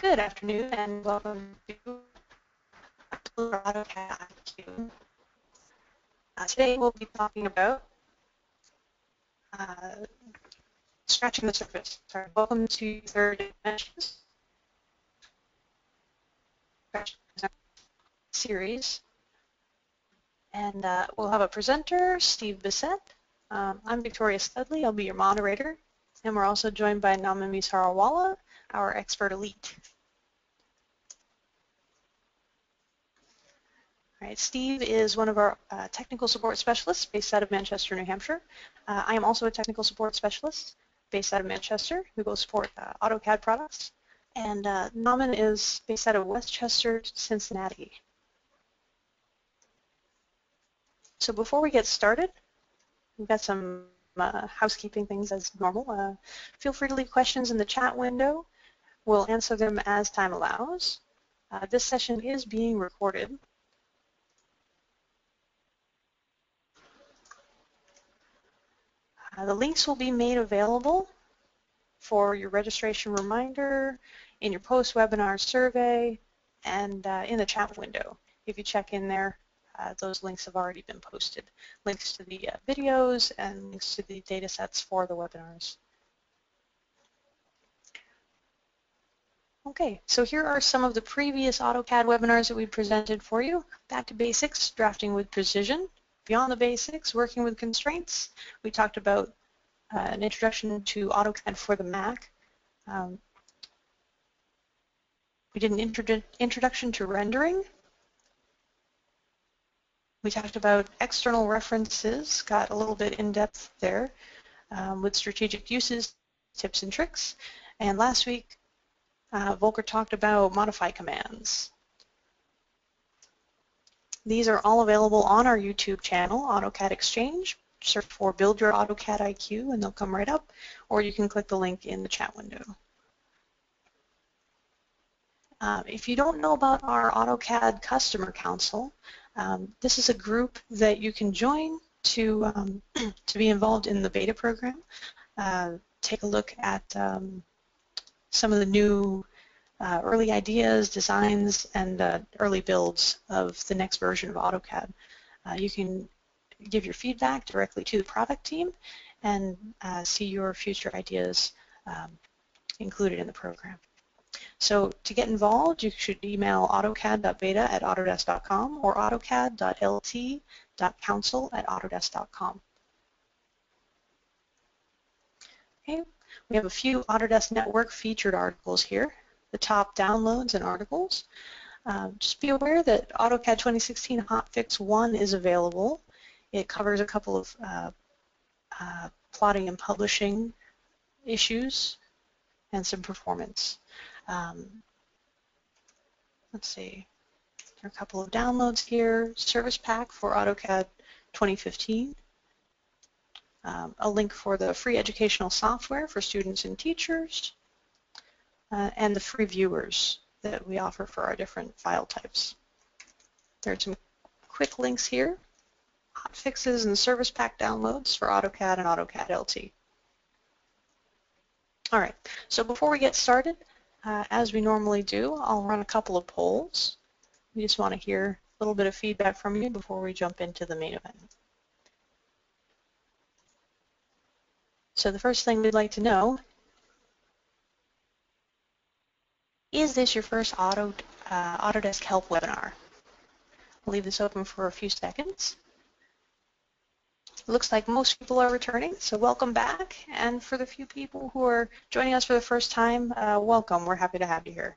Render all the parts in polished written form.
Good afternoon and welcome to AutoCAD IQ. Today we'll be talking about scratching the surface. Sorry, welcome to third dimensions series, and we'll have a presenter, Steve Bissett. I'm Victoria Studley. I'll be your moderator, and we're also joined by Namamis Walla, our expert elite. All right, Steve is one of our technical support specialists based out of Manchester, New Hampshire. I am also a technical support specialist based out of Manchester who will support AutoCAD products. And Naaman is based out of Westchester, Cincinnati. So before we get started, we've got some housekeeping things as normal. Feel free to leave questions in the chat window. We'll answer them as time allows. This session is being recorded. The links will be made available for your registration reminder, in your post-webinar survey, and in the chat window. If you check in there, those links have already been posted. Links to the videos and links to the data sets for the webinars. Okay, so here are some of the previous AutoCAD webinars that we presented for you. Back to Basics, Drafting with Precision. Beyond the Basics, Working with Constraints. We talked about an introduction to AutoCAD for the Mac. We did an introduction to rendering. We talked about external references, got a little bit in-depth there with strategic uses, tips and tricks. And last week, Volker talked about modify commands. These are all available on our YouTube channel, AutoCAD Exchange. Search for Build Your AutoCAD IQ and they'll come right up, or you can click the link in the chat window. If you don't know about our AutoCAD Customer Council, this is a group that you can join to be involved in the beta program. Take a look at some of the new early ideas, designs, and early builds of the next version of AutoCAD. You can give your feedback directly to the product team and see your future ideas included in the program. So to get involved, you should email autocad.beta@autodesk.com or autocad.lt.council@autodesk.com. Okay, we have a few Autodesk Network featured articles here, the top downloads and articles. Just be aware that AutoCAD 2016 Hotfix 1 is available. It covers a couple of plotting and publishing issues and some performance. Let's see, there are a couple of downloads here. Service Pack for AutoCAD 2015. A link for the free educational software for students and teachers. And the free viewers that we offer for our different file types. There are some quick links here. Hot fixes and service pack downloads for AutoCAD and AutoCAD LT. All right, so before we get started, as we normally do, I'll run a couple of polls. We just want to hear a little bit of feedback from you before we jump into the main event. So the first thing we'd like to know, is this your first Autodesk Help webinar? I'll leave this open for a few seconds. Looks like most people are returning, so welcome back. And for the few people who are joining us for the first time, welcome. We're happy to have you here.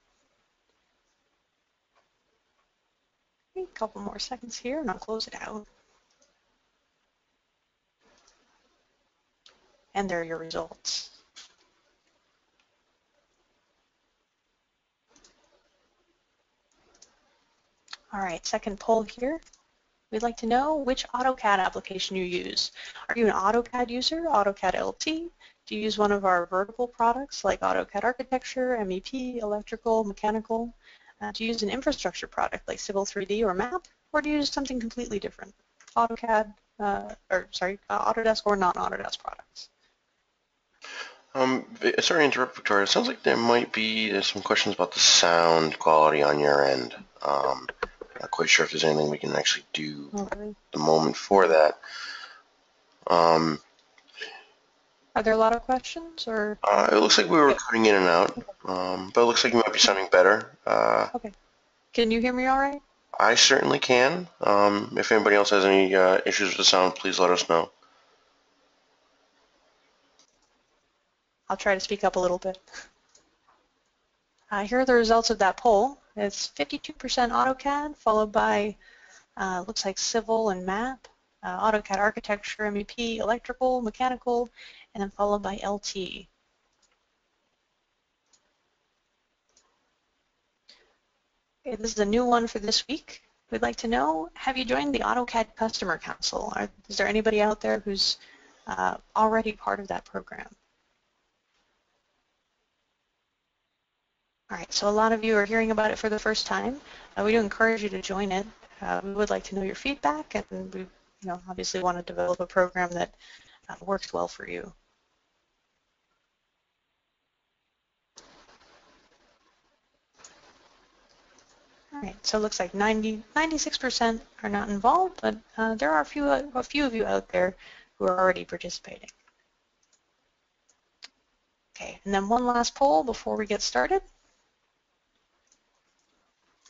Okay, a couple more seconds here, and I'll close it out. And there are your results. All right, second poll here. We'd like to know which AutoCAD application you use. Are you an AutoCAD user, AutoCAD LT? Do you use one of our vertical products like AutoCAD Architecture, MEP, Electrical, Mechanical? Do you use an infrastructure product like Civil 3D or MAP? Or do you use something completely different, AutoCAD, Autodesk or non-Autodesk products? Sorry to interrupt, Victoria. It sounds like there might be some questions about the sound quality on your end. Not quite sure if there's anything we can actually do at the moment for that. Are there a lot of questions, or? It looks like we were cutting in and out, but it looks like you might be sounding better. Okay. Can you hear me all right? I certainly can. If anybody else has any issues with the sound, please let us know. I'll try to speak up a little bit. Here are the results of that poll. It's 52% AutoCAD, followed by, looks like Civil and MAP, AutoCAD Architecture, MEP, Electrical, Mechanical, and then followed by LT. Okay, this is a new one for this week. We'd like to know, have you joined the AutoCAD Customer Council? Is there anybody out there who's already part of that program? All right, so a lot of you are hearing about it for the first time. We do encourage you to join it. We would like to know your feedback, and we obviously want to develop a program that works well for you. All right, so it looks like 96% are not involved, but there are a few of you out there who are already participating. Okay, and then one last poll before we get started.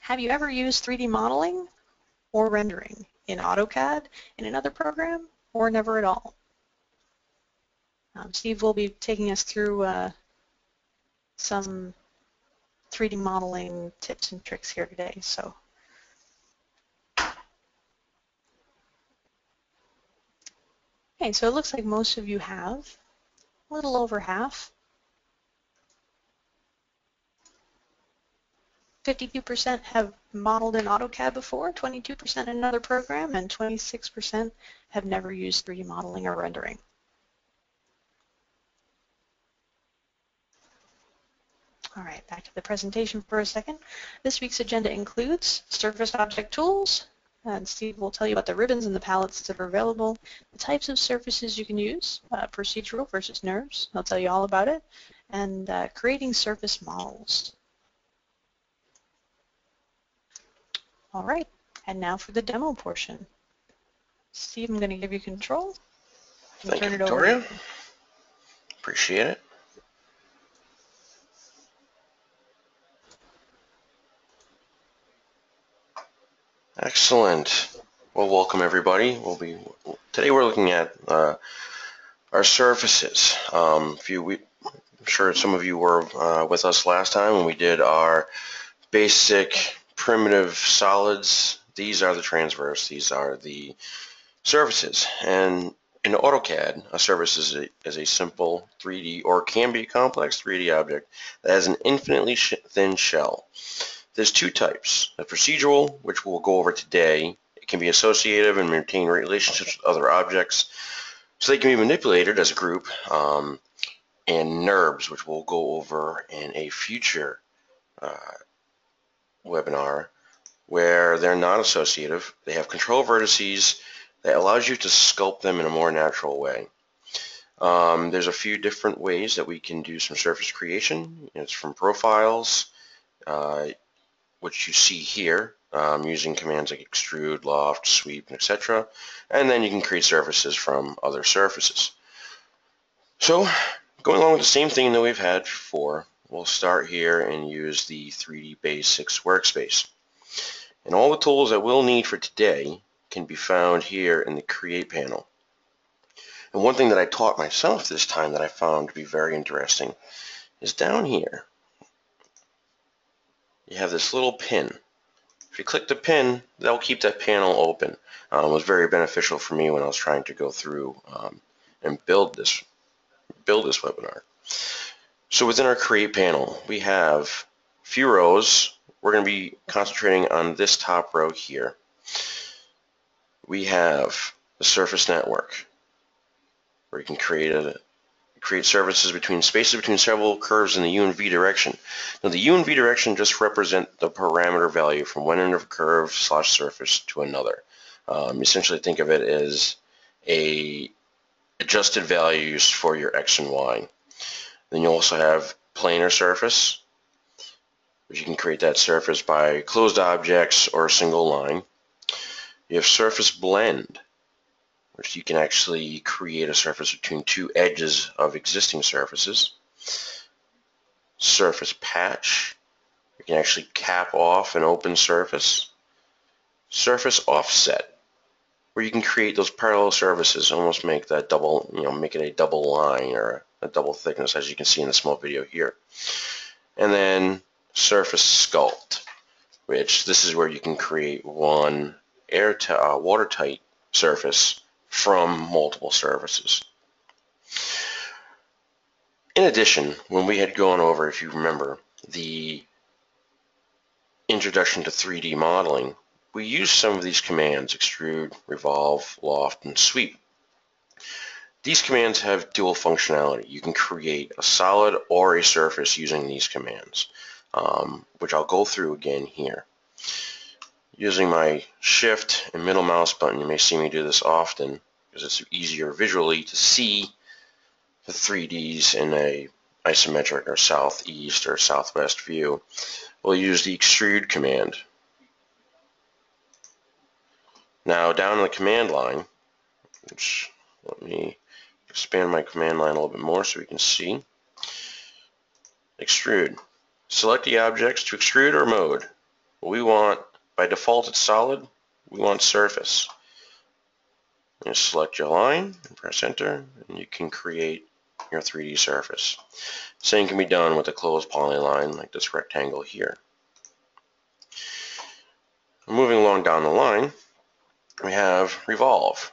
Have you ever used 3D modeling or rendering in AutoCAD, in another program, or never at all? Steve will be taking us through some 3D modeling tips and tricks here today. So, okay, so it looks like most of you have, a little over half. 52% have modeled in AutoCAD before, 22% in another program, and 26% have never used 3D modeling or rendering. All right, back to the presentation for a second. This week's agenda includes surface object tools, and Steve will tell you about the ribbons and the palettes that are available, the types of surfaces you can use, procedural versus NURBS, I'll tell you all about it, and creating surface models. All right, and now for the demo portion. Steve, I'm going to give you control. Thank you, Victoria. Appreciate it. Excellent. Well, welcome everybody. Today we're looking at our surfaces. I'm sure some of you were with us last time when we did our basic primitive solids. These are the transverse. These are the surfaces. And in AutoCAD, a surface is a simple 3D, or can be a complex 3D object that has an infinitely thin shell. There's two types, the procedural, which we'll go over today. It can be associative and maintain relationships with other objects, so they can be manipulated as a group, and NURBS, which we'll go over in a future webinar, where they're not associative. They have control vertices that allows you to sculpt them in a more natural way. There's a few different ways that we can do some surface creation. It's from profiles, which you see here, using commands like extrude, loft, sweep, etc. And then you can create surfaces from other surfaces. So going along with the same thing that we've had before, we'll start here and use the 3D Basics workspace. And all the tools that we'll need for today can be found here in the Create panel. And one thing that I taught myself this time that I found to be very interesting is down here. You have this little pin. If you click the pin, that'll keep that panel open. It was very beneficial for me when I was trying to go through and build this webinar. So within our Create panel, we have a few rows. We're going to be concentrating on this top row here. We have the surface network, where you can create surfaces between spaces between several curves in the U and V direction. Now the U and V direction just represent the parameter value from one end of a curve / surface to another. Essentially think of it as an adjusted values for your X and Y. Then you also have planar surface, which you can create that surface by closed objects or a single line. You have surface blend, which you can actually create a surface between two edges of existing surfaces. Surface patch, you can actually cap off an open surface. Surface offset, where you can create those parallel surfaces, almost make that double, make it a double line or a double thickness, as you can see in the small video here. And then surface sculpt, which this is where you can create one watertight surface from multiple surfaces. In addition, when we had gone over, if you remember, the introduction to 3D modeling, we used some of these commands: extrude, revolve, loft, and sweep. These commands have dual functionality. You can create a solid or a surface using these commands, which I'll go through again here. Using my shift and middle mouse button, you may see me do this often because it's easier visually to see the 3Ds in a isometric or southeast or southwest view. We'll use the extrude command. Now down in the command line, which let me expand my command line a little bit more so we can see. Extrude. Select the objects to extrude or mode. We want, by default it's solid, we want surface. You select your line and press enter, and you can create your 3D surface. Same can be done with a closed polyline like this rectangle here. Moving along down the line, we have revolve.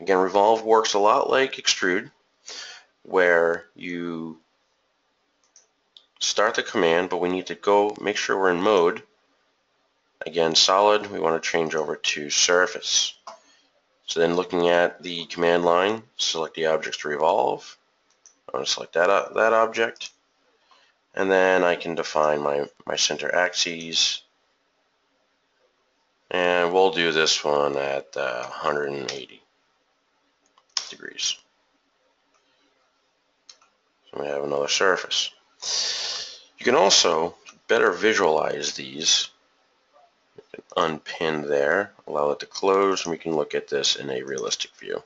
Again, revolve works a lot like extrude, where you start the command, but we need to go make sure we're in mode. Again, solid, we want to change over to surface. So then looking at the command line, select the objects to revolve. I'm going to select that object, and then I can define my center axes, and we'll do this one at 180 degrees. So we have another surface. You can also better visualize these. Unpin there, allow it to close, and we can look at this in a realistic view.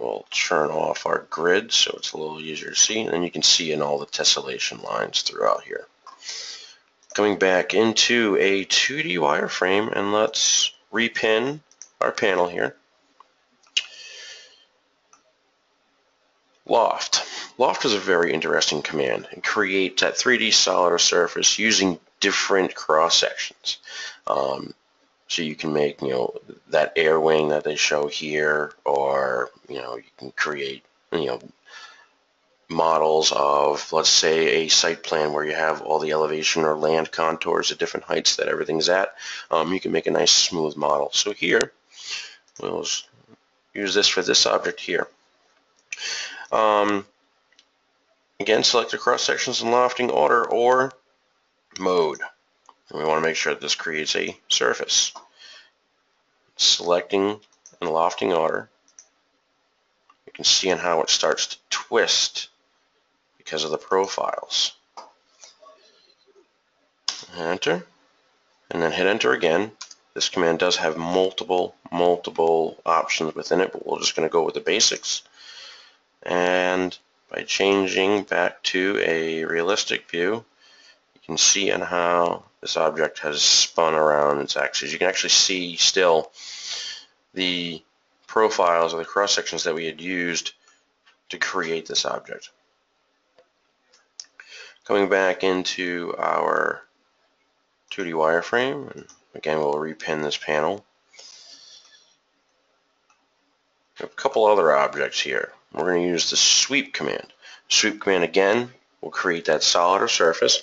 We'll turn off our grid so it's a little easier to see, and then you can see in all the tessellation lines throughout here. Coming back into a 2D wireframe, and let's repin our panel here. Loft. Loft is a very interesting command. It creates that 3D solid or surface using different cross sections. So you can make, that air wing that they show here, or, you can create, models of, let's say, a site plan where you have all the elevation or land contours at different heights that everything's at. You can make a nice smooth model. So here, we'll use this for this object here. Again, select the cross sections in lofting order or mode. And we want to make sure that this creates a surface. Selecting and lofting order. You can see in how it starts to twist because of the profiles. Enter, and then hit enter again. This command does have multiple options within it, but we're just going to go with the basics. And by changing back to a realistic view, you can see in how this object has spun around its axis. You can actually see still the profiles or the cross sections that we had used to create this object. Coming back into our 2D wireframe, and again we'll repin this panel. We have a couple other objects here. We're going to use the sweep command. Sweep command again will create that solid or surface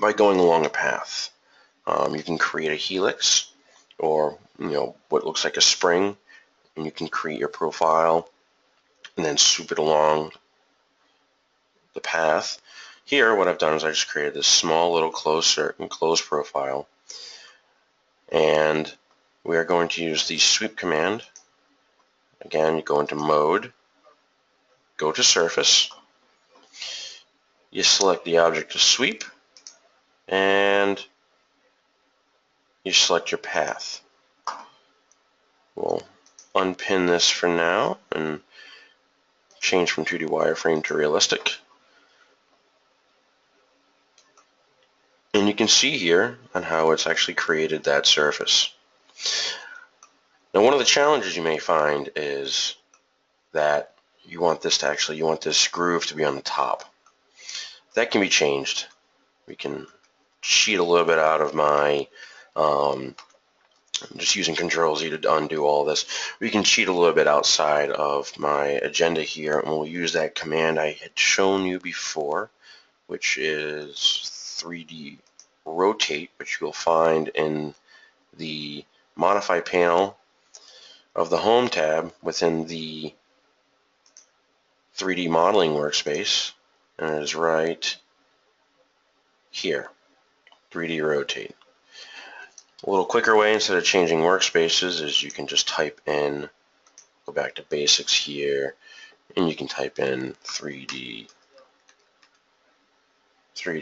by going along a path. You can create a helix, or what looks like a spring, and you can create your profile and then sweep it along the path. Here, what I've done is I just created this small little closed profile, and we are going to use the sweep command. Again, you go into mode, go to surface, you select the object to sweep, and you select your path. We'll unpin this for now and change from 2D wireframe to realistic. And you can see here on how it's actually created that surface. Now, one of the challenges you may find is that you want this groove to be on the top. That can be changed. We can cheat a little bit out of my I'm just using Control-Z to undo all this. We can cheat a little bit outside of my agenda here, and we'll use that command I had shown you before, which is 3D rotate, which you'll find in the modify panel of the home tab within the 3D modeling workspace, and it is right here, 3D rotate. A little quicker way, instead of changing workspaces, is you can just type in, go back to basics here, and you can type in 3D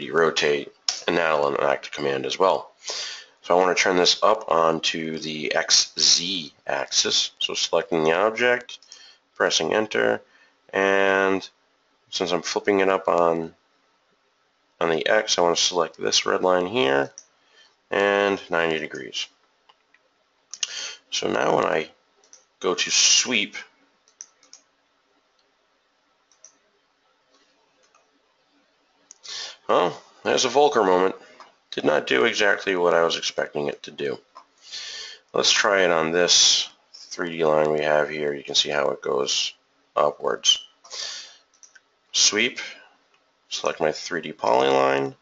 rotate, and that'll enact a command as well. So I want to turn this up onto the XZ axis. So selecting the object, pressing enter, and since I'm flipping it up on the X, I want to select this red line here, and 90 degrees. So now when I go to sweep, well, there's a Volker moment. Did not do exactly what I was expecting it to do. Let's try it on this 3D line we have here. You can see how it goes upwards. Sweep, select my 3D polyline,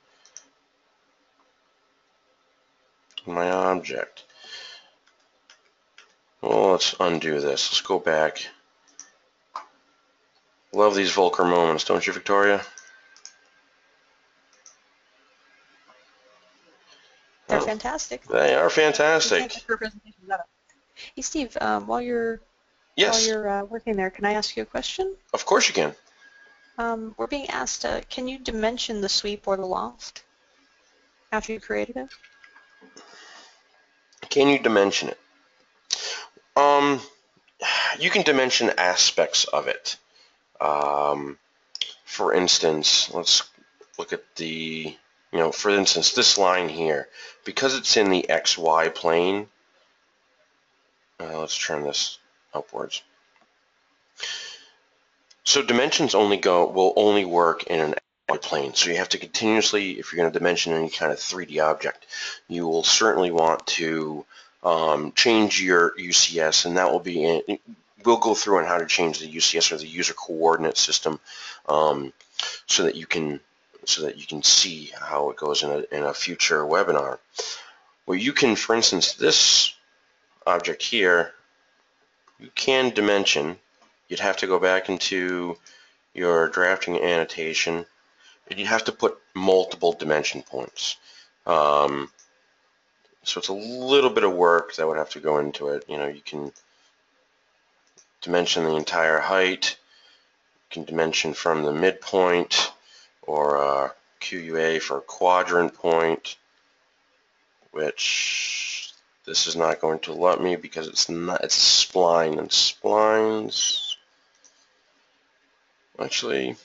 my object. Well, let's undo this. Let's go back. Love these Volker moments, don't you, Victoria? They're fantastic. They are fantastic. Hey, Steve, while you're working there, can I ask you a question? Of course you can. We're being asked, can you dimension the sweep or the loft after you created it? Can you dimension it? You can dimension aspects of it. For instance, let's look at the, for instance, this line here. Because it's in the XY plane, let's turn this upwards. So dimensions only will only work in an XY plane. So you have to continuously, if you're going to dimension any kind of 3D object, you will certainly want to change your UCS, and that will be, we'll go through on how to change the UCS or the user coordinate system, so that you can see how it goes in a future webinar. Where you can, for instance, this object here, you can dimension. You'd have to go back into your drafting annotation, and you'd have to put multiple dimension points. So it's a little bit of work that would have to go into it. You can dimension the entire height, you can dimension from the midpoint, or QUA for quadrant point, which this is not going to let me because it's spline, and splines. Actually,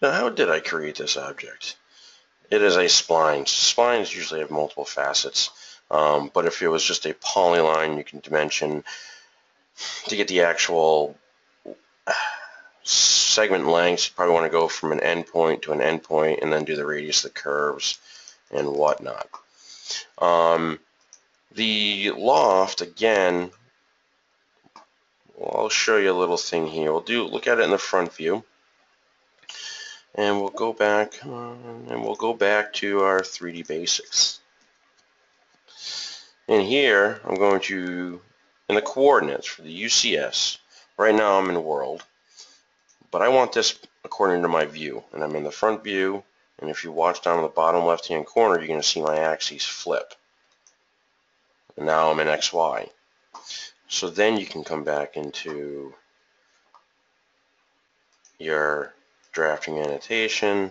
now how did I create this object? It is a spline. Splines usually have multiple facets, but if it was just a polyline, you can dimension to get the actual segment lengths. You probably want to go from an endpoint, and then do the radius, the curves, and whatnot. The loft, again, I'll show you a little thing here. We'll look at it in the front view, and we'll go back to our 3D Basics. And here I'm going to, in the coordinates for the UCS, right now I'm in world, but I want this according to my view, and I'm in the front view, and if you watch down in the bottom left hand corner, you're going to see my axes flip, and now I'm in XY. So then you can come back into your drafting annotation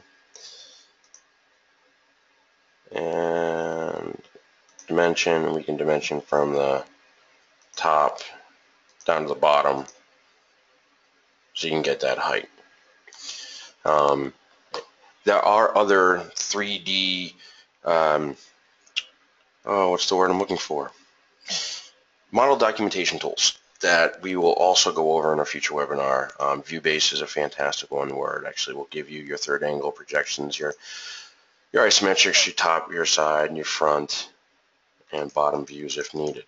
and dimension. We can dimension from the top down to the bottom so you can get that height. There are other 3D, what's the word I'm looking for? Model documentation tools that we will also go over in a future webinar. View-based is a fantastic one where it actually will give you your third angle projections, your isometrics, your top, your side, and your front and bottom views if needed.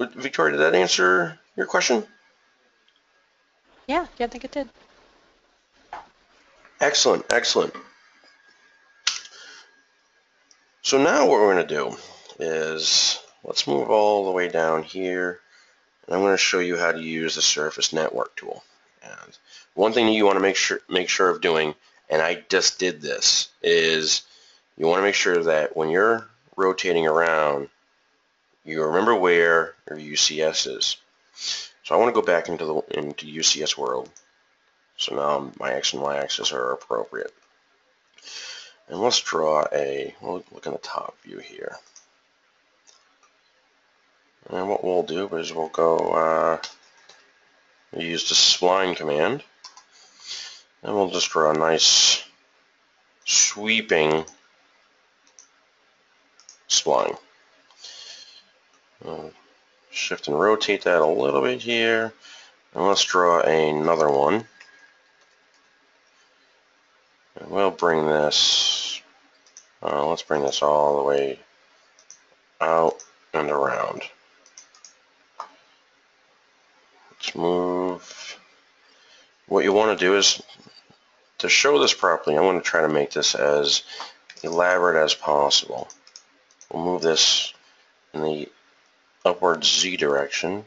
Victoria, did that answer your question? Yeah, I think it did. Excellent, excellent. So now what we're going to do is let's move all the way down here, and I'm going to show you how to use the surface network tool. And one thing that you want to make sure of doing, and I just did this, is you want to make sure that when you're rotating around, you remember where your UCS is. So I want to go back into UCS world. So now my X and Y axis are appropriate. And let's draw a, we'll look in the top view here. And what we'll do is we'll go, we'll use the spline command. And we'll just draw a nice sweeping spline. We'll shift and rotate that a little bit here. And let's draw another one. And we'll bring this, let's bring this all the way out and around. Let's move. What you want to do is, to show this properly, I want to try to make this as elaborate as possible. We'll move this in the upward Z direction.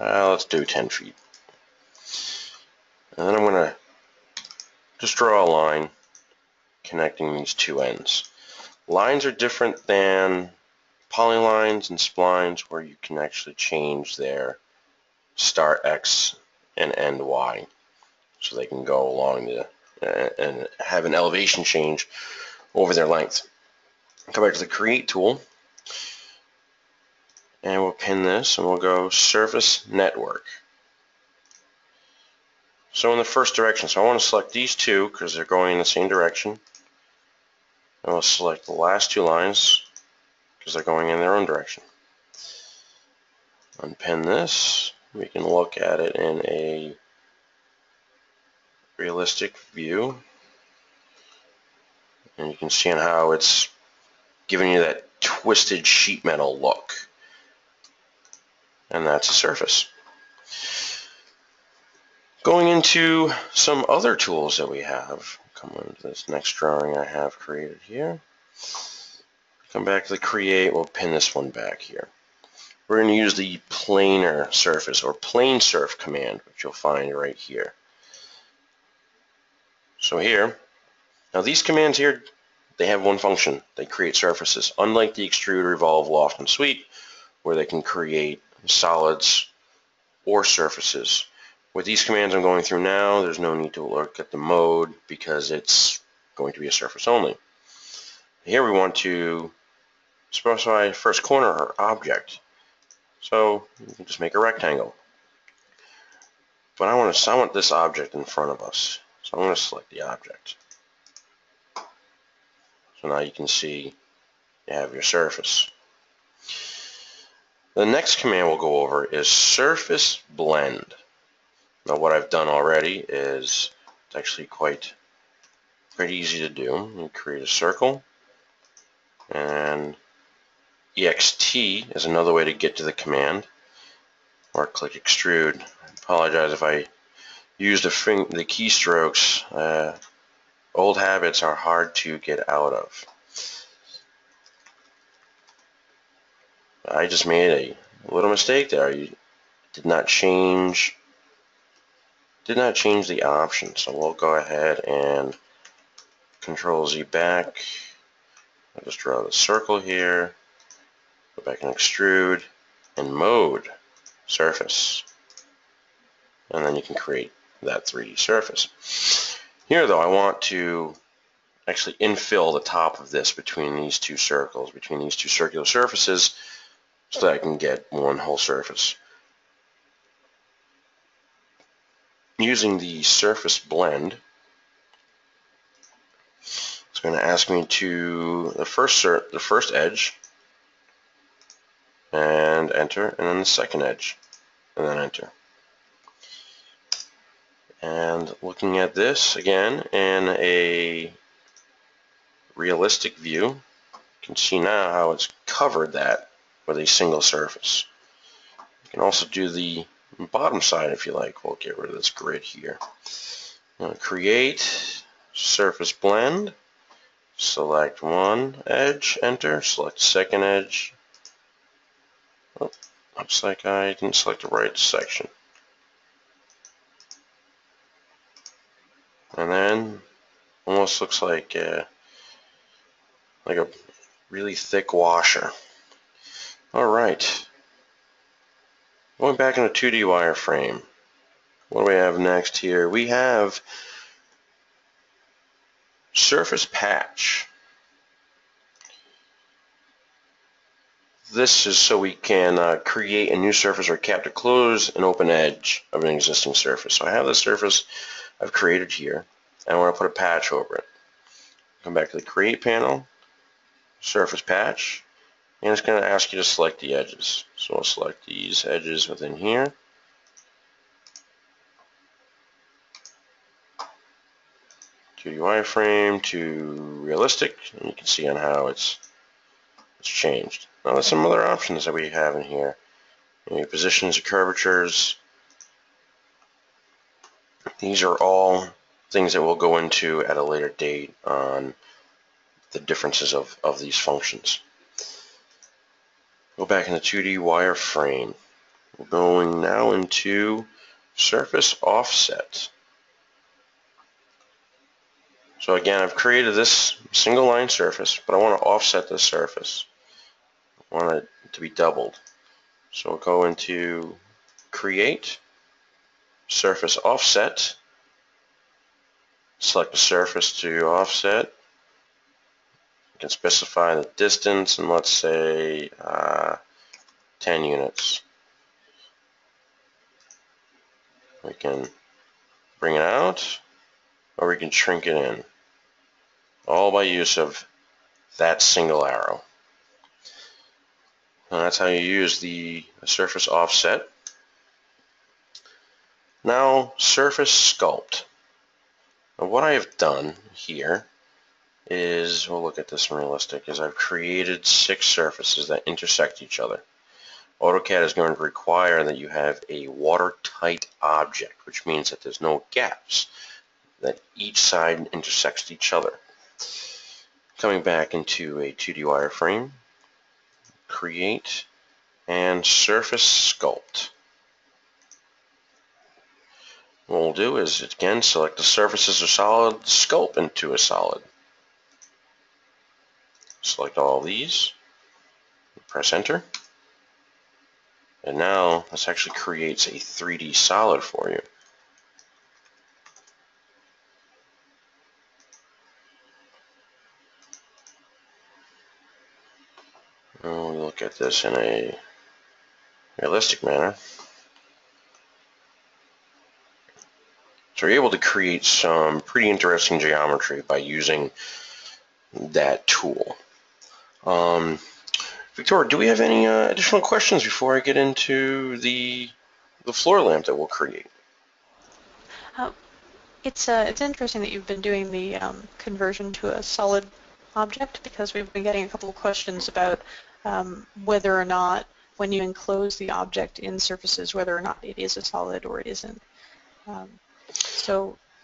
Let's do 10 feet. And then I'm going to just draw a line connecting these two ends. Lines are different than polylines and splines where you can actually change their start X and end Y. So they can go along the, and have an elevation change over their length. Come back to the create tool and we'll pin this and we'll go surface network. So in the first direction, so I want to select these two because they're going in the same direction. And we'll select the last two lines because they're going in their own direction. Unpin this. We can look at it in a realistic view. And you can see how it's giving you that twisted sheet metal look. And that's a surface. Going into some other tools that we have, come into this next drawing I have created here. Come back to the create, we'll pin this one back here. We're going to use the planar surface or plane surf command, which you'll find right here. So here, now these commands here, they have one function. They create surfaces, unlike the extrude, revolve, loft, and sweep, where they can create solids or surfaces. With these commands I'm going through now, there's no need to look at the mode because it's going to be a surface only. Here we want to specify first corner or object. So you can just make a rectangle. But I want this object in front of us. So I'm going to select the object. So now you can see you have your surface. The next command we'll go over is surface blend. Now what I've done already is, it's actually quite easy to do. You create a circle, and EXT is another way to get to the command, or click extrude. I apologize if I used the keystrokes. Old habits are hard to get out of. I just made a little mistake there. You did not change the option, so we'll go ahead and Control Z back. I'll just draw the circle here, Go back and extrude and mode surface. And then you can create that 3D surface. Here though, I want to actually infill the top of this between these two circles, between these two circular surfaces, so that I can get one whole surface. Using the surface blend, it's going to ask me to the first edge and enter, and then the second edge and then enter. And looking at this again in a realistic view, you can see now how it's covered that with a single surface. You can also do the bottom side if you like. We'll get rid of this grid here. I'm going to create surface blend, select one edge, enter, select second edge. Oh, looks like I didn't select the right section. And then almost looks like a really thick washer. Alright. Going back in a 2D wireframe. What do we have next here? We have surface patch. This is so we can create a new surface or capture, close an open edge of an existing surface. So I have the surface I've created here, and I want to put a patch over it. Come back to the create panel, surface patch. And it's going to ask you to select the edges. So I'll select these edges within here. To 2D wireframe to realistic, and you can see on how it's changed. Now there's some other options that we have in here. Maybe positions or curvatures. These are all things that we'll go into at a later date on the differences of these functions. Go back into 2D wireframe. We're going now into surface offset. So again, I've created this single line surface, but I want to offset this surface. I want it to be doubled. So we'll go into create, surface offset, select the surface to offset. You can specify the distance, and let's say 10 units. We can bring it out, or we can shrink it in, all by use of that single arrow. And that's how you use the surface offset. Now, surface sculpt. Now, what I have done here is, we'll look at this in realistic, is I've created 6 surfaces that intersect each other. AutoCAD is going to require that you have a watertight object, which means that there's no gaps, that each side intersects each other. Coming back into a 2D wireframe, create and surface sculpt. What we'll do is, again, select the surfaces or solid, sculpt into a solid. Select all these, press enter, and now this actually creates a 3D solid for you. We'll look at this in a realistic manner. So you're able to create some pretty interesting geometry by using that tool. Victoria, do we have any additional questions before I get into the floor lamp that we'll create? It's interesting that you've been doing the conversion to a solid object, because we've been getting a couple of questions about whether or not, when you enclose the object in surfaces, whether or not it is a solid or it isn't.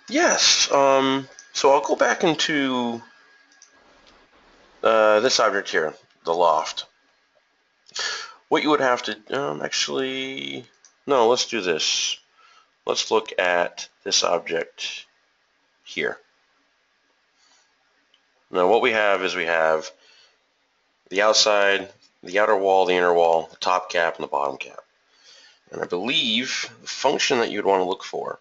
Yes. So I'll go back into this object here, the loft. What you would have to, actually, no, let's do this. Let's look at this object here. Now what we have is we have the outside, the outer wall, the inner wall, the top cap, and the bottom cap. And I believe the function that you'd want to look for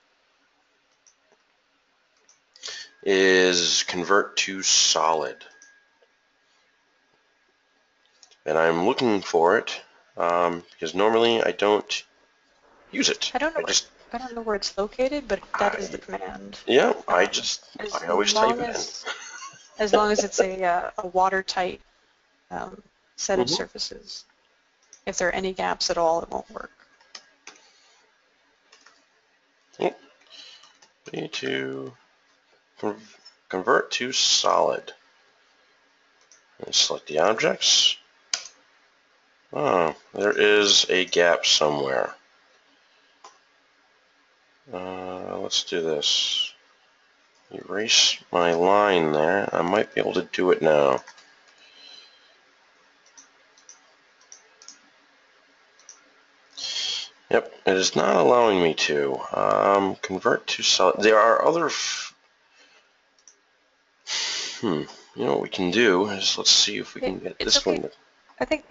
is convert to solid. And I'm looking for it because normally I don't use it. I don't know where it's located, but that is the command. Yeah, I always type it in. As long as it's a watertight set of surfaces. If there are any gaps at all, it won't work. Yep. Need to convert to solid. And select the objects. Oh, there is a gap somewhere. Let's do this. Erase my line there. I might be able to do it now. Yep, it is not allowing me to convert to solid. There are other... You know what we can do is let's see if we can get this one. I think...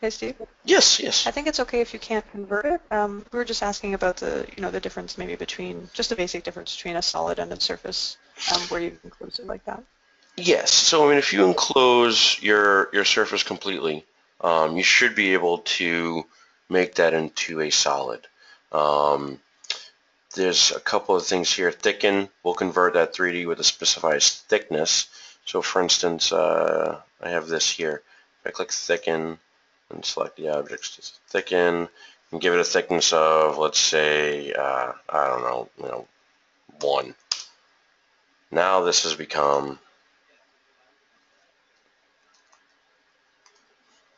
Hey, Steve? Yes, yes. I think it's okay if you can't convert it. We were just asking about the, the difference maybe between, just the basic difference between a solid and a surface, where you enclose it like that. Yes. So, I mean, if you enclose your surface completely, you should be able to make that into a solid. There's a couple of things here. Thicken, we'll convert that 3D with a specified thickness. So, for instance, I have this here. If I click thicken, and select the objects to thicken, and give it a thickness of, let's say, I don't know, 1. Now this has become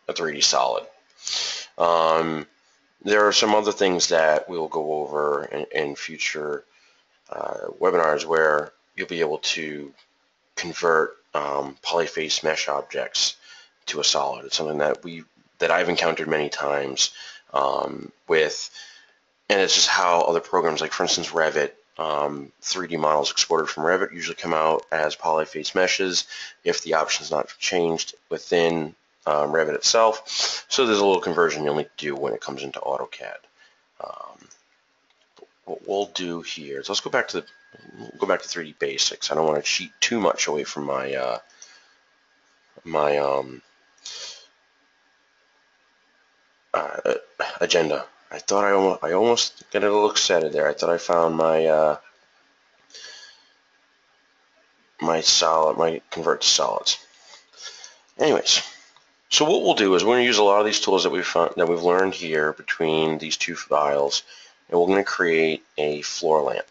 a 3D solid. There are some other things that we'll go over in future webinars where you'll be able to convert polyface mesh objects to a solid. It's something that I've encountered many times and it's just how other programs, like for instance Revit, 3D models exported from Revit usually come out as polyface meshes if the option's not changed within Revit itself. So there's a little conversion you'll need to do when it comes into AutoCAD. What we'll do here is let's go back to 3D Basics. I don't want to cheat too much away from my agenda. I thought I almost got a little excited there. I thought I found my my convert to solids. Anyways, so what we'll do is we're going to use a lot of these tools that we've learned here between these two files, and we're going to create a floor lamp.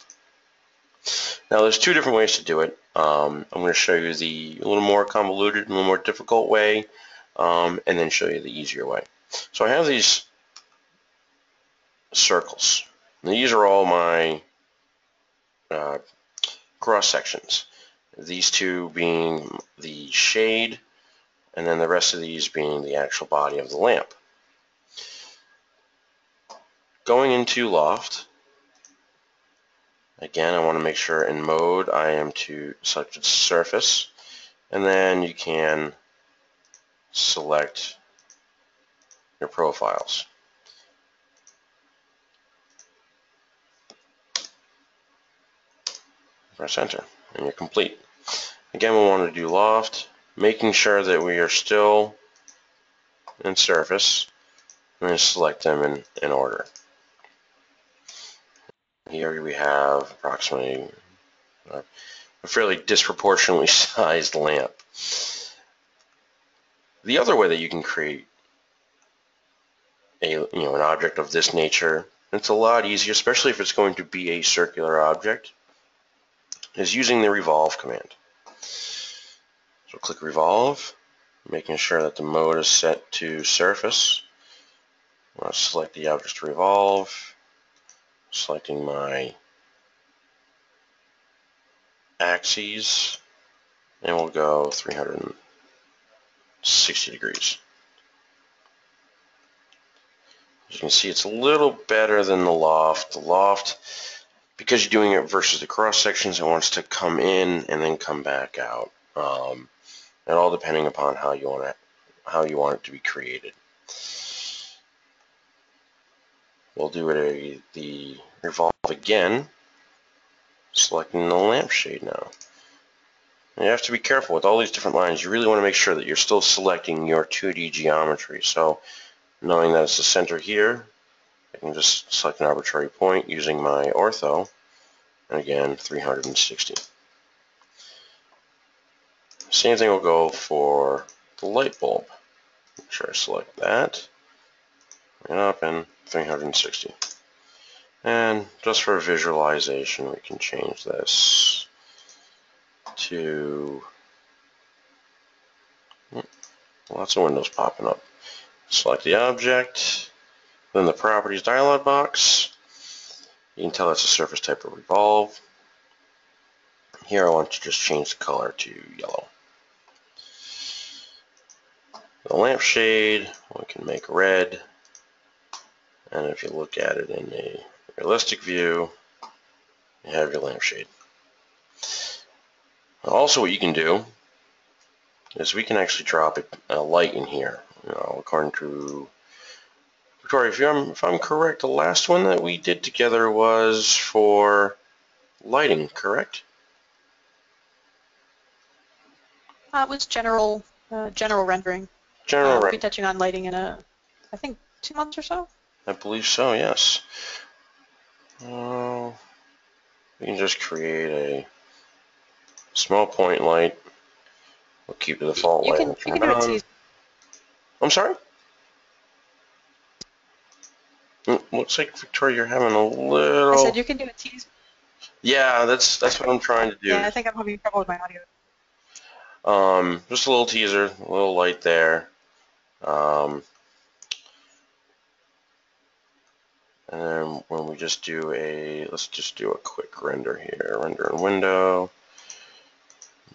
Now, there's two different ways to do it. I'm going to show you the little more convoluted, a little more difficult way, and then show you the easier way. So I have these circles. These are all my cross sections. These two being the shade, and then the rest of these being the actual body of the lamp. Going into Loft, again, I want to make sure in mode I am to select surface, and then you can select your profiles. Press enter and you're complete. Again, we want to do Loft, making sure that we are still in surface. I'm going to select them in order. Here we have approximately a fairly disproportionately sized lamp. The other way that you can create an object of this nature, it's a lot easier, especially if it's going to be a circular object, is using the revolve command. So click revolve, making sure that the mode is set to surface. I'll select the object to revolve, selecting my axes, and we'll go 360 degrees. As you can see, it's a little better than the Loft. The Loft, because you're doing it versus the cross sections, it wants to come in and then come back out, and all depending upon how you want it to be created. We'll do the revolve again, selecting the lampshade now. And you have to be careful with all these different lines. You really want to make sure that you're still selecting your 2D geometry. So knowing that it's the center here, I can just select an arbitrary point using my ortho, and again 360. Same thing will go for the light bulb. Make sure I select that, and up in 360. And just for visualization, we can change this to lots of windows popping up. Select the object, then the properties dialog box. You can tell it's a surface type of revolve. Here I want to just change the color to yellow. The lampshade we can make red, and if you look at it in a realistic view, you have your lampshade. Also what you can do is we can actually drop a light in here. You know, according to Victoria, if I'm correct, the last one that we did together was for lighting, correct? It was general rendering. General rendering. We'll be touching on lighting in I think 2 months or so. I believe so, yes. We can just create a small point light. We'll keep the default light. You can do it. I'm sorry? Looks like, Victoria, you're having a little... I said you can do a tease. Yeah, that's what I'm trying to do. Yeah, I think I'm having trouble with my audio. Just a little teaser, a little light there. And then when we just do let's just do a quick render here. Render in window.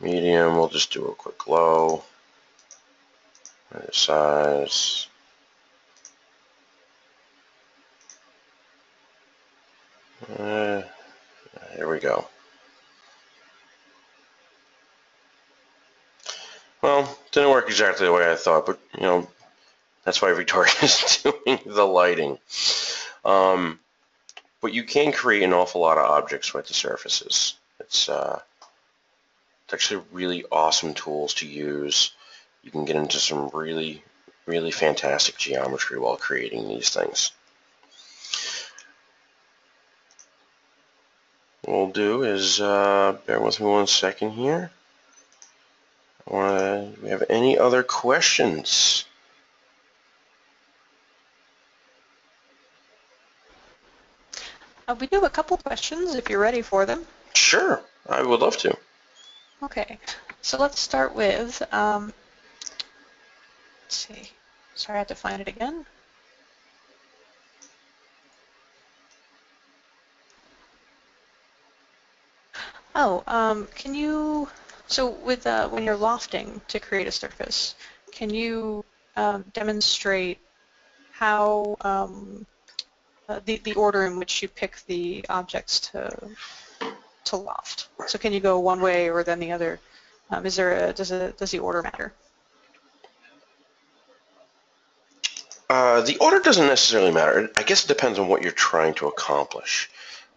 Medium, we'll just do a quick low. Size. Here we go. Well, didn't work exactly the way I thought, but you know, that's why Victoria is doing the lighting. But you can create an awful lot of objects with the surfaces. It's actually really awesome tools to use. You can get into some really, really fantastic geometry while creating these things. What we'll do is, bear with me 1 second here. Do we have any other questions? We do have a couple questions if you're ready for them. Sure, I would love to. Okay, so let's start with, let's see. Sorry, I have to find it again. Can you, so with when you're lofting to create a surface, can you demonstrate how the order in which you pick the objects to loft? So can you go one way or then the other? Does the order matter? The order doesn't necessarily matter. I guess it depends on what you're trying to accomplish.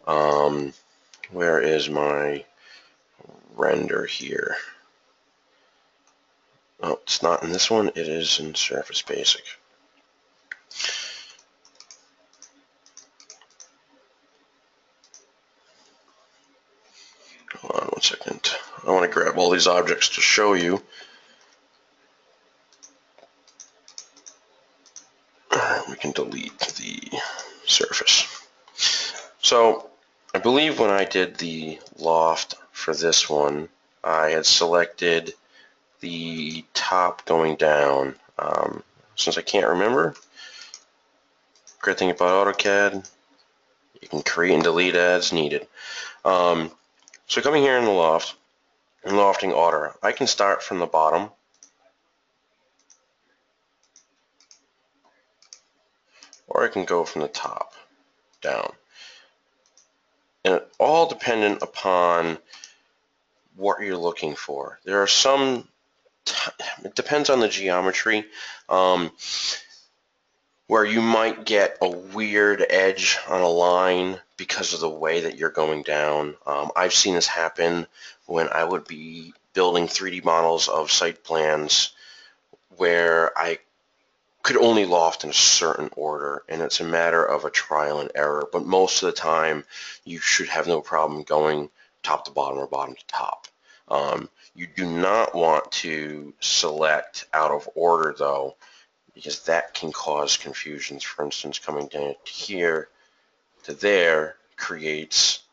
Where is my render here? Oh, it's not in this one. It is in Surface Basic. Hold on 1 second. I want to grab all these objects to show you. We can delete the surface. So I believe when I did the loft for this one, I had selected the top going down. Since I can't remember, great thing about AutoCAD, you can create and delete as needed. So coming here in the loft, in lofting order, I can start from the bottom. Or I can go from the top down. And it's all dependent upon what you're looking for. There are some, it depends on the geometry. where you might get a weird edge on a line because of the way that you're going down. I've seen this happen when I would be building 3D models of site plans where I could only loft in a certain order, and it's a matter of a trial and error, but most of the time you should have no problem going top to bottom or bottom to top. You do not want to select out of order though, because that can cause confusions. For instance, coming down here to there creates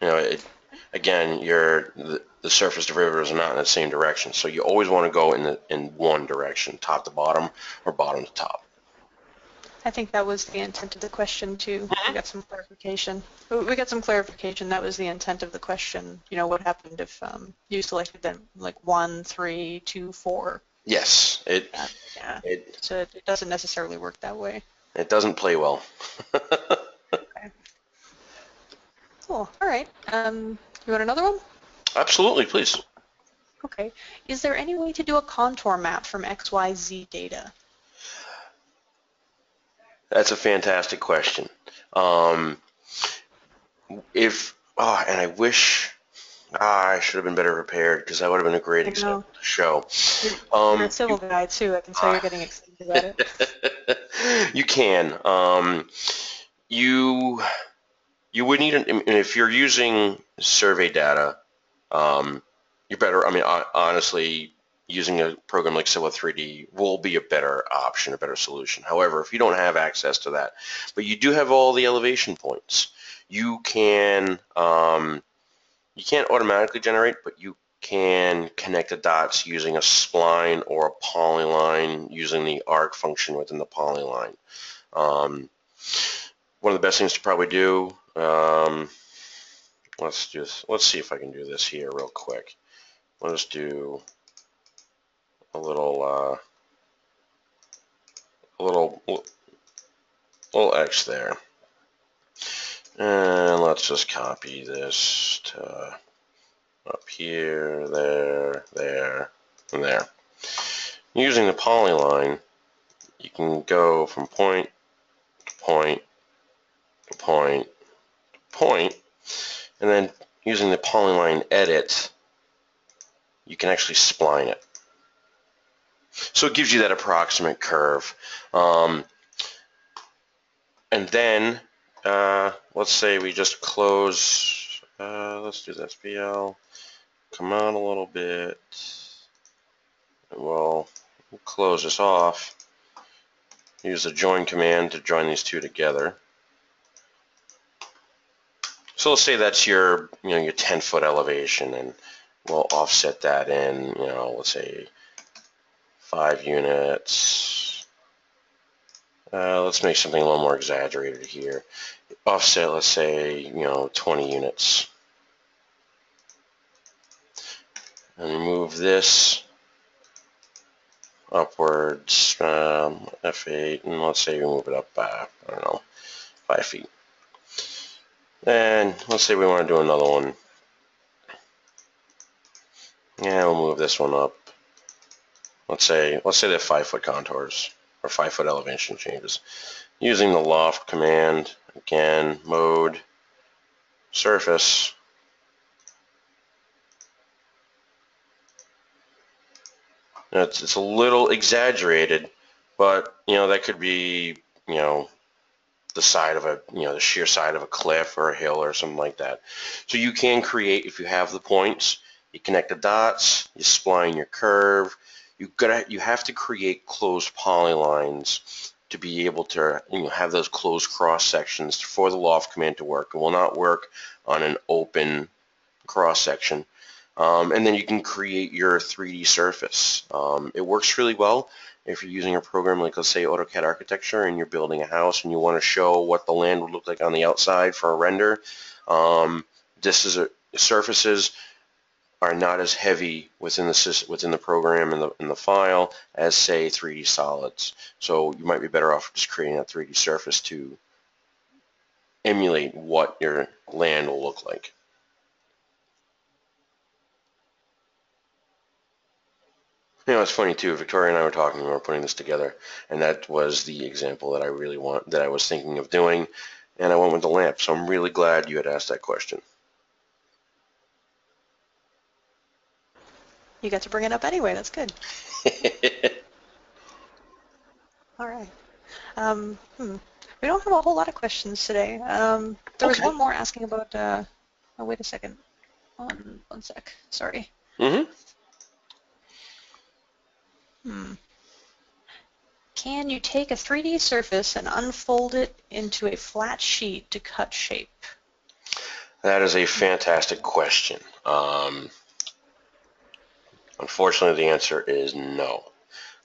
again, the surface derivatives are not in the same direction, so you always want to go in one direction, top to bottom or bottom to top. I think that was the intent of the question too. We got some clarification. That was the intent of the question. You know, what happened if you selected them like 1, 3, 2, 4? Yes, yeah. So it doesn't necessarily work that way. It doesn't play well. Okay. Cool. All right. You want another one? Absolutely, please. Okay. Is there any way to do a contour map from XYZ data? That's a fantastic question. And I wish I should have been better prepared, because that would have been a great example to show. You're a civil guy too. I can tell you're getting excited about it. You can. You would need, if you're using survey data, you're better. I mean, honestly, using a program like Civil 3D will be a better option, a better solution. However, if you don't have access to that, but you do have all the elevation points, you can't automatically generate, but you can connect the dots using a spline or a polyline, using the arc function within the polyline. One of the best things to probably do, let's see if I can do this here real quick. Let's do a little X there, and let's just copy this to up here, there, there, and there. Using the polyline, you can go from point to point to point to point, and then using the polyline edit, you can actually spline it. So it gives you that approximate curve. And then let's say we just close, let's do this BL, come out a little bit, we'll close this off, use the join command to join these two together. So let's say that's your, your 10-foot elevation, and we'll offset that in, let's say 5 units. Let's make something a little more exaggerated here. Offset, let's say, 20 units. And we move this upwards, F8, and let's say we move it up by, 5 feet. And let's say we want to do another one. Yeah, we'll move this one up. Let's say they're 5-foot contours or 5-foot elevation changes. Using the loft command, again, mode, surface, it's a little exaggerated, but that could be the side of a the sheer side of a cliff or a hill or something like that. So you can create, if you have the points, you connect the dots, you spline your curve. You have to create closed polylines to be able to have those closed cross sections for the loft command to work. It will not work on an open cross section. And then you can create your 3D surface. It works really well if you're using a program like, let's say, AutoCAD Architecture, and you're building a house and you want to show what the land would look like on the outside for a render. Surfaces are not as heavy within the program and in the file as, say, 3D solids. So you might be better off just creating a 3D surface to emulate what your land will look like. You know, it's funny too, Victoria and I were talking, we were putting this together, and that was the example that I really want, that I was thinking of doing, and I went with the lamp, so I'm really glad you had asked that question. You got to bring it up anyway, that's good. All right. We don't have a whole lot of questions today. There was one more asking about, oh, wait a second. One sec, sorry. Can you take a 3D surface and unfold it into a flat sheet to cut shape? That is a fantastic question. Unfortunately, the answer is no.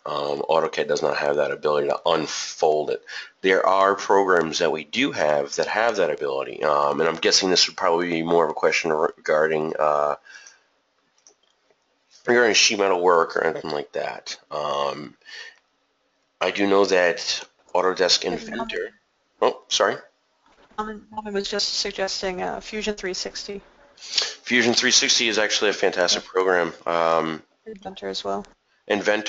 AutoCAD does not have that ability to unfold it. There are programs that we do have that ability, and I'm guessing this would probably be more of a question regarding regarding sheet metal work or anything like that. I do know that Autodesk Inventor. Oh, sorry. I was just suggesting Fusion 360. Fusion 360 is actually a fantastic program. Inventor as well. And then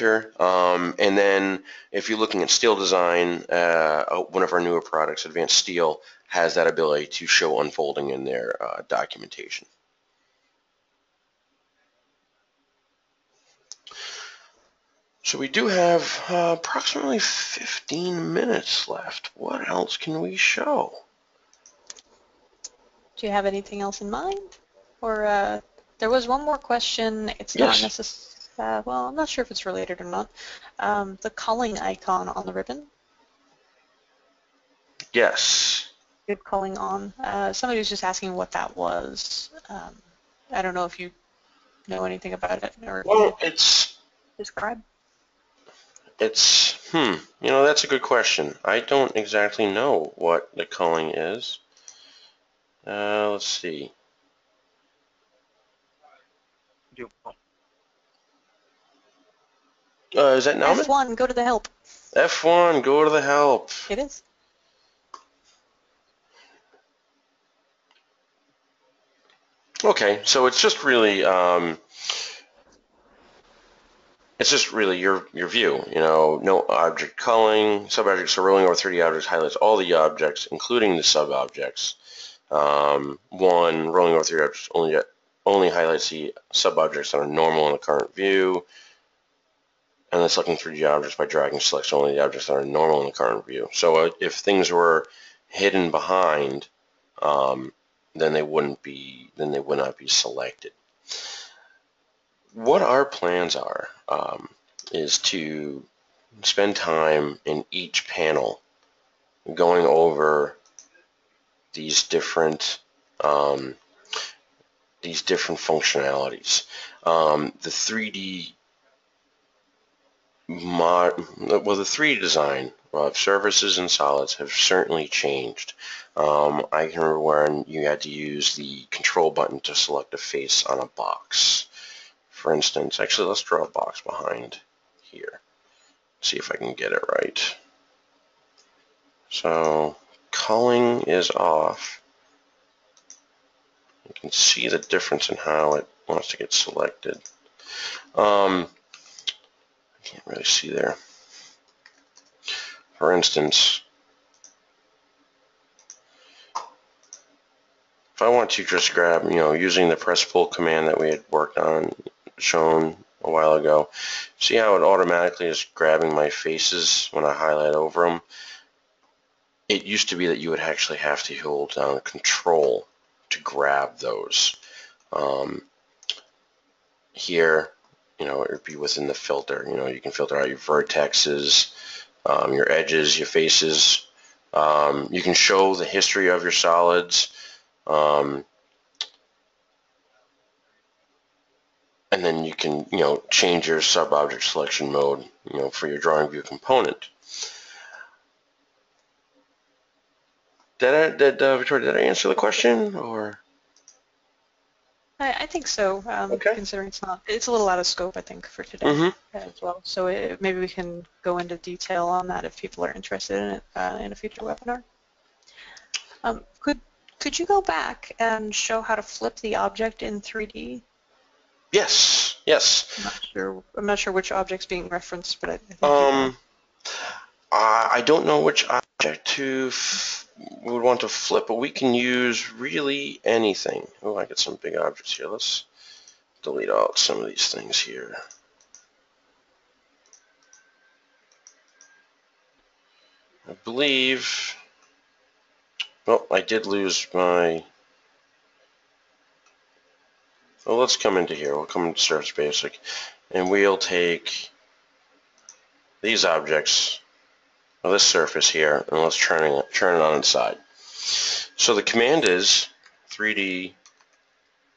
if you're looking at steel design, one of our newer products, Advanced Steel, has that ability to show unfolding in their documentation. So we do have approximately 15 minutes left. What else can we show? Do you have anything else in mind? Or there was one more question. It's not necessarily... well, I'm not sure if it's related or not. The culling icon on the ribbon. Yes. Good culling on. Somebody was just asking what that was. I don't know if you know anything about it. Or well, it's... Describe. It's... You know, that's a good question. I don't exactly know what the culling is. Let's see. Is that Naaman? F1, go to the help. F1, go to the help. It is. Okay, so it's just really, your view. You know, no object culling, sub-objects are rolling over 3D objects, highlights all the objects, including the sub-objects. One, rolling over 3D objects only highlights the sub-objects that are normal in the current view. And then selecting 3D objects by dragging selects only the objects that are normal in the current view. So if things were hidden behind, then they wouldn't be, then they would not be selected. What our plans are is to spend time in each panel going over these different functionalities. The 3D the 3D design of surfaces and solids have certainly changed. I can remember when you had to use the control button to select a face on a box. For instance, actually let's draw a box behind here. See if I can get it right. So culling is off. You can see the difference in how it wants to get selected. Can't really see there. For instance, if I want to just grab, you know, using the press pull command that we had worked on, shown a while ago, see how it automatically is grabbing my faces when I highlight over them? It used to be that you would actually have to hold down control to grab those. Here, you know, it would be within the filter. You know, you can filter out your vertexes, your edges, your faces. You can show the history of your solids. And then you can, you know, change your sub-object selection mode, you know, for your drawing view component. Victoria, did I answer the question, or...? I think so, considering it's a little out of scope, I think, for today as well. So maybe we can go into detail on that if people are interested in it in a future webinar. Could you go back and show how to flip the object in 3D? Yes, Yes. I'm not sure which object's being referenced, but I think I don't know which object to would want to flip, but we can use really anything. Oh, I got some big objects here. Let's delete out some of these things here. I believe. Well, I did lose my. Well, let's come into here. We'll come into Surface Basic, and we'll take these objects of this surface here, and let's turn it on its side. So the command is 3D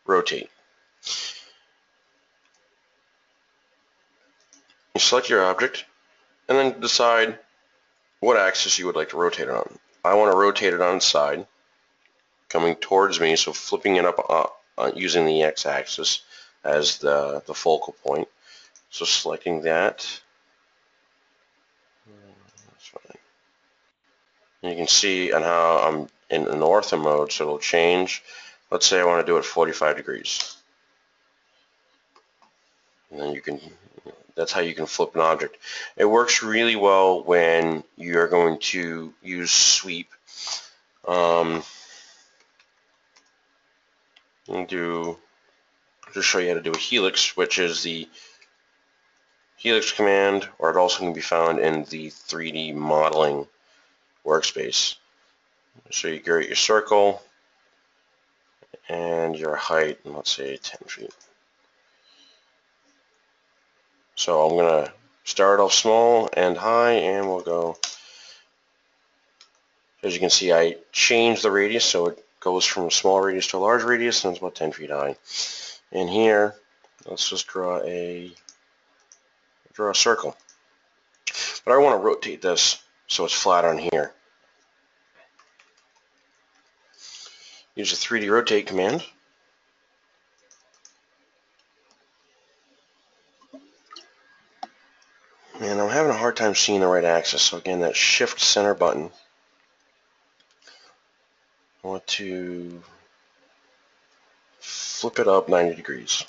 rotate. You select your object, and then decide what axis you would like to rotate it on. I want to rotate it on its side, coming towards me, so flipping it up. Using the x-axis as the focal point. So selecting that. That's fine. And you can see on how I'm in an ortho mode, so it'll change. Let's say I want to do it 45 degrees. And then you can, that's how you can flip an object. It works really well when you're going to use sweep. Just show you how to do a helix, which is the helix command, or it also can be found in the 3D modeling workspace. So you get your circle and your height, and let's say 10 feet. So I'm going to start off small and high, and we'll go. As you can see, I changed the radius, so it goes from a small radius to a large radius, and it's about 10 feet high. And here, let's just draw a circle. But I want to rotate this so it's flat on here. Use the 3D rotate command. And I'm having a hard time seeing the right axis, so again, that shift center button. I want to flip it up 90 degrees.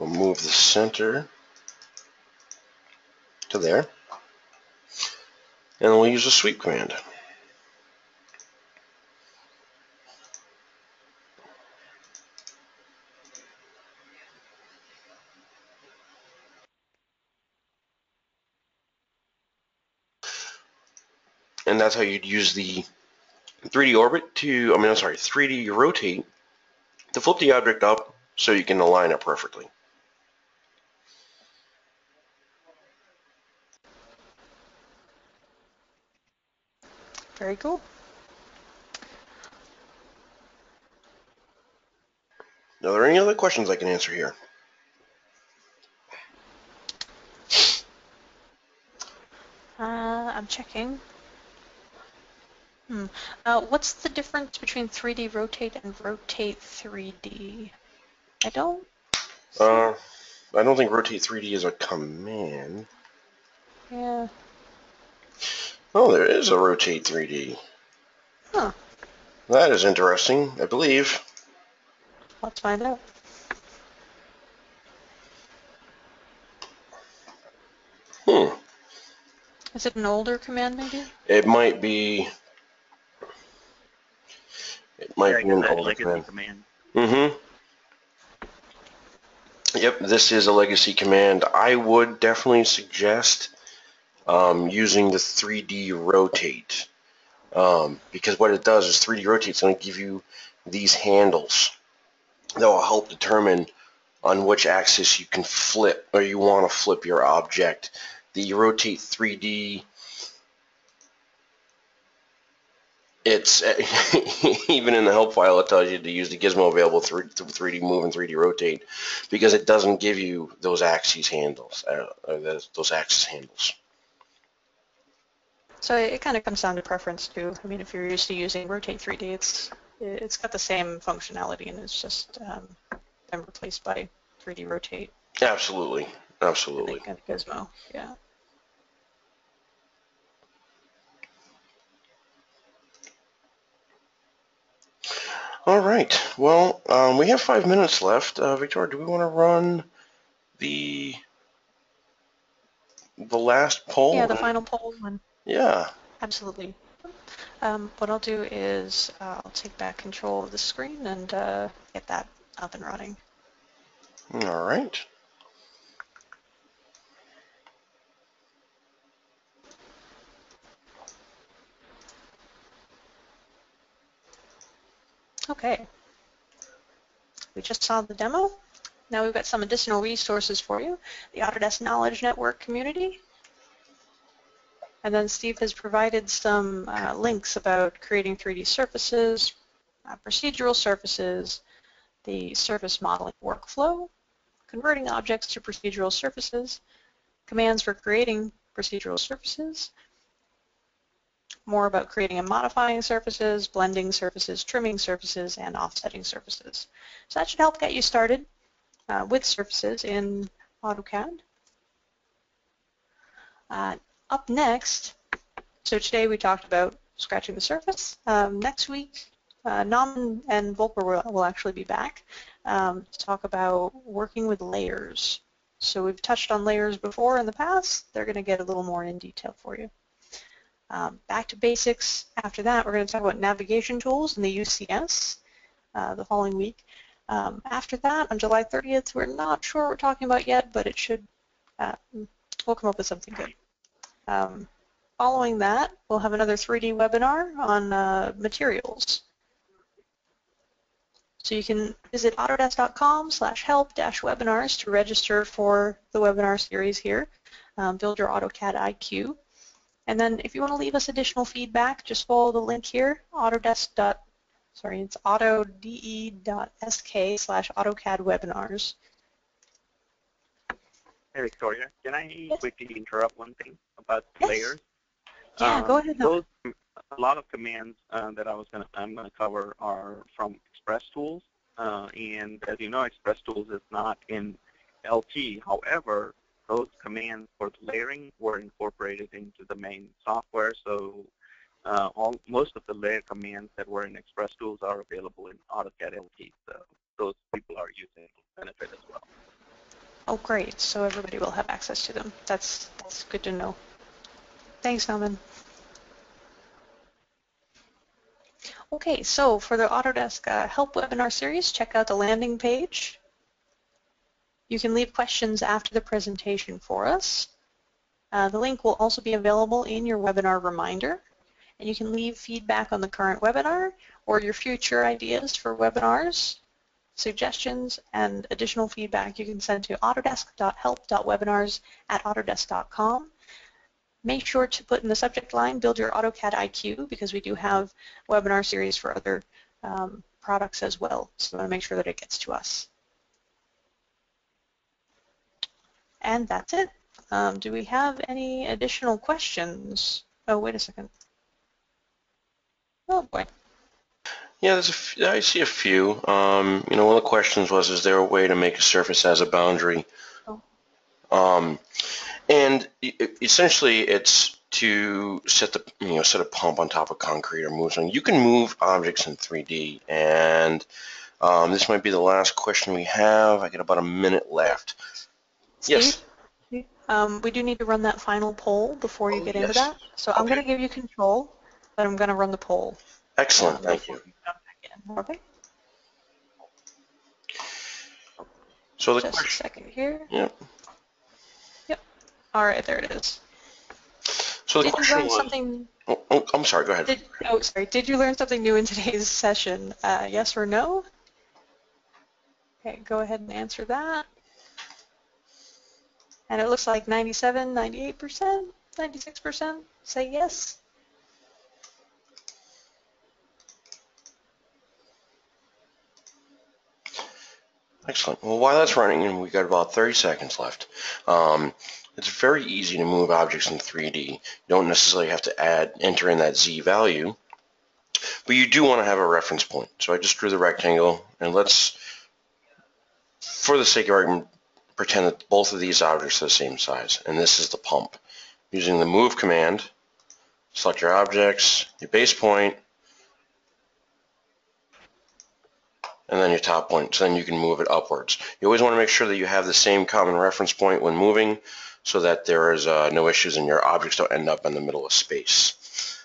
We'll move the center to there, and then we'll use the sweep command. And that's how you'd use the 3D orbit to, 3D rotate to flip the object up so you can align it perfectly. Very cool. Are there any other questions I can answer here? I'm checking. What's the difference between 3D rotate and rotate 3D? I don't think rotate 3D is a command. Yeah. Oh, there is a rotate 3D. Huh. That is interesting, I believe. Let's find out. Hmm. Is it an older command, maybe? It might be. It might be an old command. Mm-hmm. Yep, this is a legacy command. I would definitely suggest using the 3D rotate because what it does is 3D rotate is going to give you these handles that will help determine on which axis you can flip or you want to flip your object. The rotate 3D. It's even in the help file it tells you to use the gizmo available through 3D move and 3D rotate because it doesn't give you those axis handles. So it kind of comes down to preference too. I mean, if you're used to using rotate 3D, it's got the same functionality and it's just been replaced by 3D rotate. Absolutely, absolutely. Kind of gizmo, yeah. All right, well, we have 5 minutes left. Victoria, do we want to run the last poll? Yeah, the final poll. And yeah. Absolutely. What I'll do is I'll take back control of the screen and get that up and running. All right. Okay, we just saw the demo. Now we've got some additional resources for you. The Autodesk Knowledge Network community. And then Steve has provided some links about creating 3D surfaces, procedural surfaces, the surface modeling workflow, converting objects to procedural surfaces, commands for creating procedural surfaces, more about creating and modifying surfaces, blending surfaces, trimming surfaces, and offsetting surfaces. So that should help get you started with surfaces in AutoCAD. Up next, so today we talked about scratching the surface. Next week, Naaman and Volker will actually be back to talk about working with layers. So we've touched on layers before in the past. They're going to get a little more in detail for you. Back to basics. After that, we're going to talk about navigation tools in the UCS the following week. After that, on July 30th, we're not sure what we're talking about yet, but it should, we'll come up with something good. Following that, we'll have another 3D webinar on materials. So you can visit autodesk.com/help-webinars to register for the webinar series here, build your AutoCAD IQ. And then if you want to leave us additional feedback, just follow the link here, autode.sk/AutoCAD webinars. Hey, Victoria, can I quickly interrupt one thing about layers? Yeah, go ahead. A lot of commands that I'm going to cover are from Express Tools, and as you know, Express Tools is not in LT. However, those commands for layering were incorporated into the main software, so most of the layer commands that were in Express Tools are available in AutoCAD LT, so those people are using benefit as well. Oh, great. So everybody will have access to them. That's good to know. Thanks, Naaman. Okay, so for the Autodesk Help webinar series, check out the landing page. You can leave questions after the presentation for us. The link will also be available in your webinar reminder, and you can leave feedback on the current webinar or your future ideas for webinars, suggestions, and additional feedback you can send to autodesk.help.webinars@autodesk.com. Make sure to put in the subject line, build your AutoCAD IQ, because we do have webinar series for other products as well, so we want to make sure that it gets to us. And that's it. Do we have any additional questions? Oh, wait a second. Oh boy. Yeah, I see a few. You know, one of the questions was, is there a way to make a surface as a boundary? Oh. And essentially, it's to set a pump on top of concrete or move something. You can move objects in 3D, and this might be the last question we have. I got about a minute left. Steve, yes. We do need to run that final poll before you get into that. So I'm going to give you control, but I'm going to run the poll. Excellent. Thank you. Okay. So just a second here. Yep. Yep. All right, there it is. So the question was. Oh, I'm sorry. Go ahead. Did you learn something new in today's session? Yes or no? Okay. Go ahead and answer that. And it looks like 97, 98%, 96% say yes. Excellent. Well, while that's running, and we've got about 30 seconds left, it's very easy to move objects in 3D. You don't necessarily have to enter in that Z value, but you do want to have a reference point. So I just drew the rectangle, and let's, for the sake of argument, pretend that both of these objects are the same size, and this is the pump. Using the move command, select your objects, your base point, and then your top point, so then you can move it upwards. You always want to make sure that you have the same common reference point when moving, so that there is no issues and your objects don't end up in the middle of space.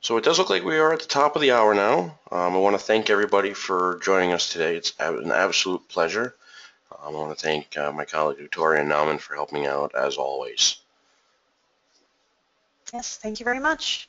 So it does look like we are at the top of the hour now. I want to thank everybody for joining us today. It's an absolute pleasure. I want to thank my colleague Victoria and Naaman for helping out as always. Yes, thank you very much.